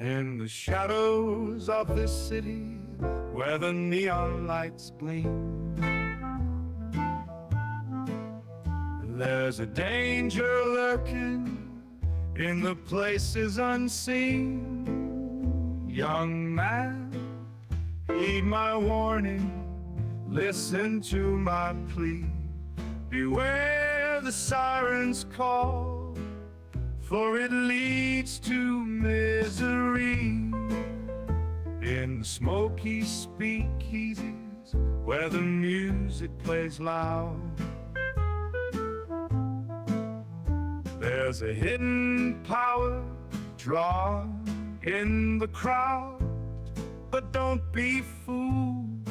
In the shadows of this city, where the neon lights gleam, there's a danger lurking in the places unseen. Young man, heed my warning, listen to my plea. Beware the siren's call, for it leads to misery. In the smoky speakeasies, where the music plays loud, there's a hidden power drawn in the crowd. But don't be fooled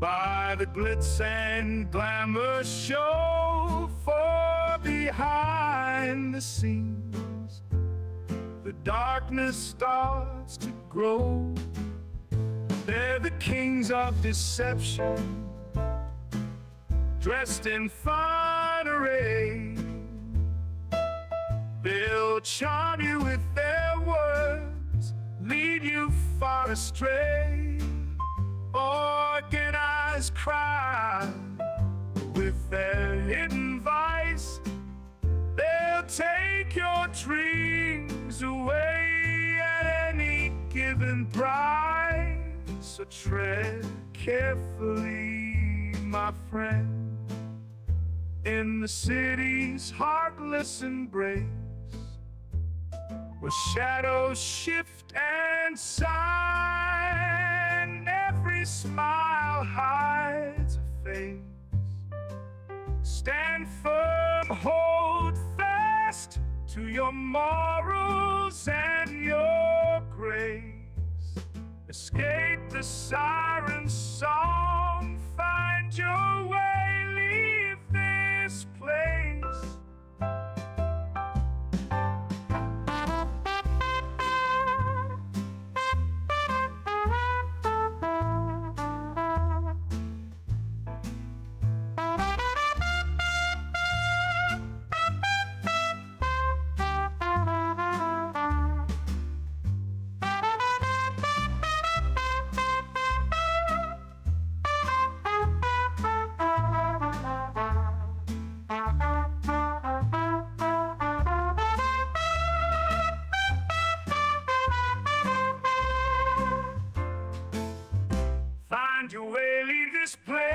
by the glitz and glamour show, for behind the scenes the darkness starts to grow. They're the kings of deception, dressed in fine array. They'll charm you with their words, lead you far astray. Organized crime with their hidden vice, they'll take your dreams away at any given price. So tread carefully, my friend, in the city's heartless embrace, where shadows shift and sign, every smile hides a face. Stand firm, hold fast to your morals and your grace. Escape the siren's song, find your way, leave this place. Find your way, leave this place.